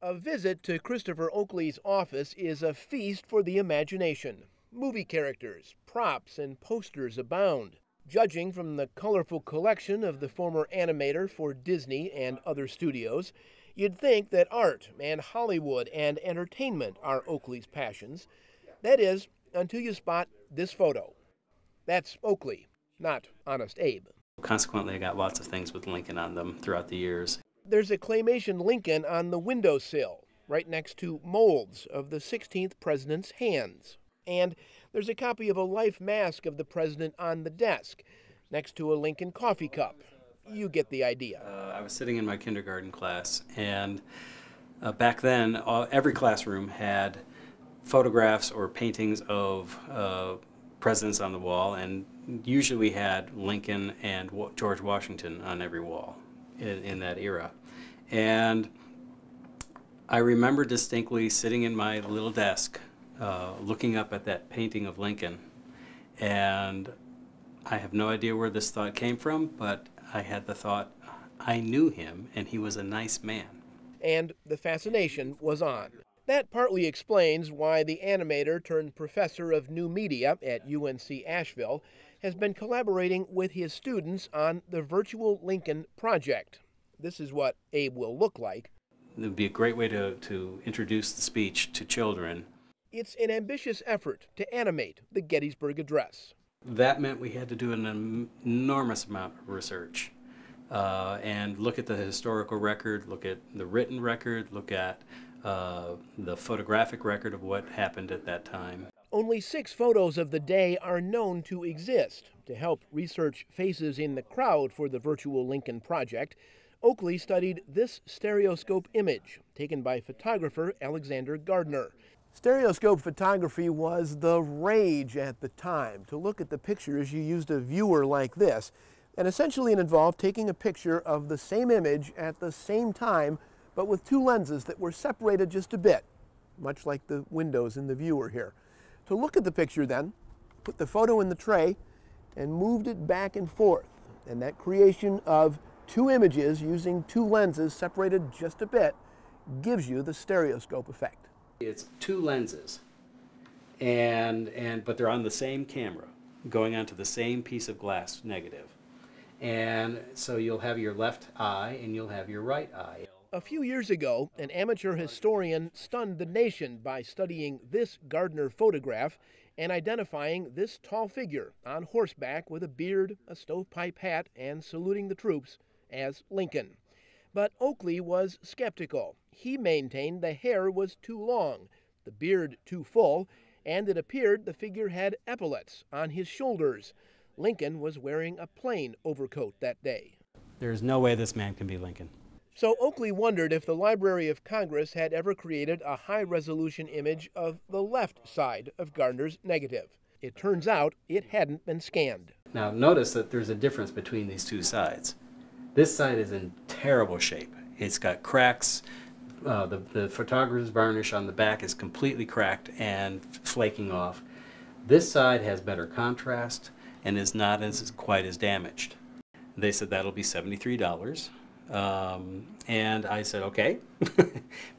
A visit to Christopher Oakley's office is a feast for the imagination. Movie characters, props, and posters abound. Judging from the colorful collection of the former animator for Disney and other studios, you'd think that art and Hollywood and entertainment are Oakley's passions. That is, until you spot this photo. That's Oakley, not Honest Abe. Consequently, I got lots of things with Lincoln on them throughout the years. There's a claymation Lincoln on the windowsill, right next to molds of the 16th president's hands. And there's a copy of a life mask of the president on the desk, next to a Lincoln coffee cup. You get the idea. I was sitting in my kindergarten class, and back then, every classroom had photographs or paintings of presidents on the wall, and usually we had Lincoln and George Washington on every wall. In that era. And I remember distinctly sitting in my little desk looking up at that painting of Lincoln, and I have no idea where this thought came from, but I had the thought, I knew him and he was a nice man. And the fascination was on. That partly explains why the animator turned professor of new media at UNC Asheville has been collaborating with his students on the Virtual Lincoln Project. This is what Abe will look like. It would be a great way to introduce the speech to children. It's an ambitious effort to animate the Gettysburg Address. That meant we had to do an enormous amount of research and look at the historical record, look at the written record, look at the photographic record of what happened at that time. Only 6 photos of the day are known to exist. To help research faces in the crowd for the Virtual Lincoln Project, Oakley studied this stereoscope image taken by photographer Alexander Gardner. Stereoscope photography was the rage at the time. To look at the pictures, you used a viewer like this, and essentially it involved taking a picture of the same image at the same time, but with 2 lenses that were separated just a bit, much like the windows in the viewer here. To look at the picture then, put the photo in the tray and moved it back and forth. And that creation of 2 images using 2 lenses separated just a bit gives you the stereoscope effect. It's 2 lenses, but they're on the same camera, going onto the same piece of glass negative. And so you'll have your left eye and you'll have your right eye. A few years ago, an amateur historian stunned the nation by studying this Gardner photograph and identifying this tall figure on horseback with a beard, a stovepipe hat, and saluting the troops as Lincoln. But Oakley was skeptical. He maintained the hair was too long, the beard too full, and it appeared the figure had epaulets on his shoulders. Lincoln was wearing a plain overcoat that day. There's no way this man can be Lincoln. So Oakley wondered if the Library of Congress had ever created a high-resolution image of the left side of Gardner's negative. It turns out it hadn't been scanned. Now notice that there's a difference between these 2 sides. This side is in terrible shape. It's got cracks. The photographer's varnish on the back is completely cracked and flaking off. This side has better contrast and is not quite as damaged. They said that'll be $73. And I said, okay,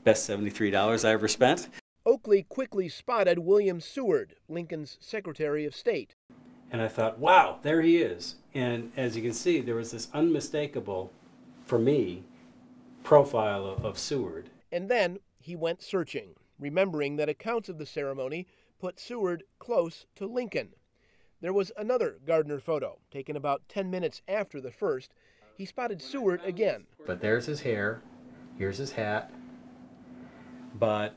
best $73 I ever spent. Oakley quickly spotted William Seward, Lincoln's Secretary of State. And I thought, wow, there he is. And as you can see, there was this unmistakable, for me, profile of Seward. And then he went searching, remembering that accounts of the ceremony put Seward close to Lincoln. There was another Gardner photo, taken about 10 minutes after the first. He spotted Seward again. But there's his hair, here's his hat. But,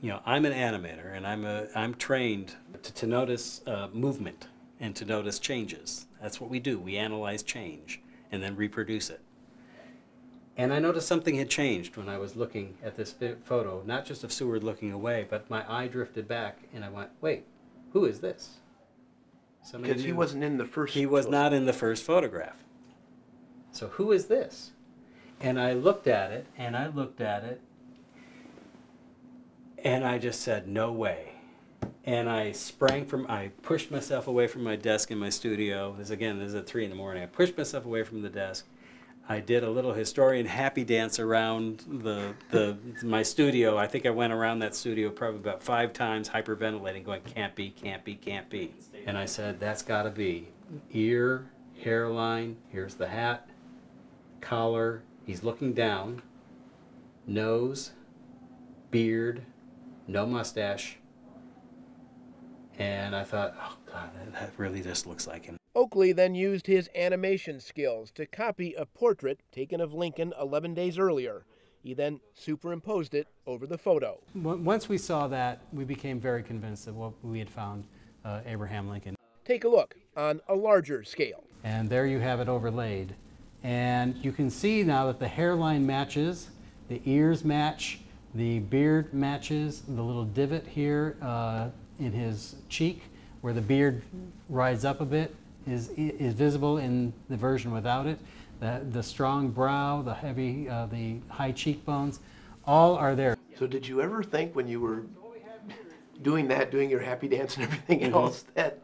you know, I'm an animator and I'm trained to notice movement and to notice changes. That's what we do. We analyze change and then reproduce it. And I noticed something had changed when I was looking at this photo, not just of Seward looking away, but my eye drifted back and I went, wait, who is this? Because he wasn't in the first. He was not in the first photograph. So who is this? And I looked at it, and I looked at it, and I just said, no way. And I pushed myself away from my desk in my studio. This is at 3 in the morning. I pushed myself away from the desk. I did a little historian happy dance around my studio. I think I went around that studio probably about 5 times, hyperventilating, going, can't be, can't be, can't be. And I said, that's got to be ear, hairline, here's the hat, collar, he's looking down, nose, beard, no mustache. And I thought, oh God, that really just looks like him. Oakley then used his animation skills to copy a portrait taken of Lincoln 11 days earlier. He then superimposed it over the photo. Once we saw that, we became very convinced of what we had found, Abraham Lincoln. Take a look on a larger scale. And there you have it overlaid. And you can see now that the hairline matches, the ears match, the beard matches, the little divot here in his cheek where the beard rides up a bit is visible in the version without it. The strong brow, the heavy, the high cheekbones, all are there. So did you ever think when you were doing that, doing your happy dance and everything else, that,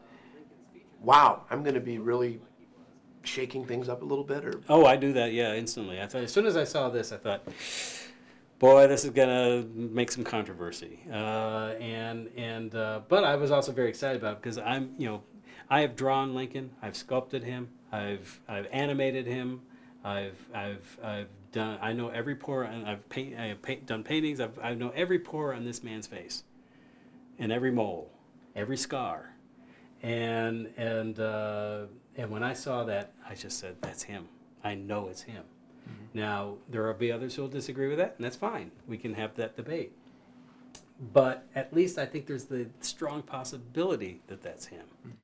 wow, I'm going to be really shaking things up a little bit? Or? Oh, I do that, yeah, instantly. I thought, as soon as I saw this, I thought, boy, this is gonna make some controversy, but I was also very excited about it because I'm, you know, I have drawn Lincoln, I've sculpted him, I've animated him, I've done, I know every pore, and I've done paintings, I know every pore on this man's face, and every mole, every scar, and when I saw that, I just said, that's him. I know it's him. Now, there will be others who will disagree with that, and that's fine. We can have that debate. But at least I think there's the strong possibility that that's him.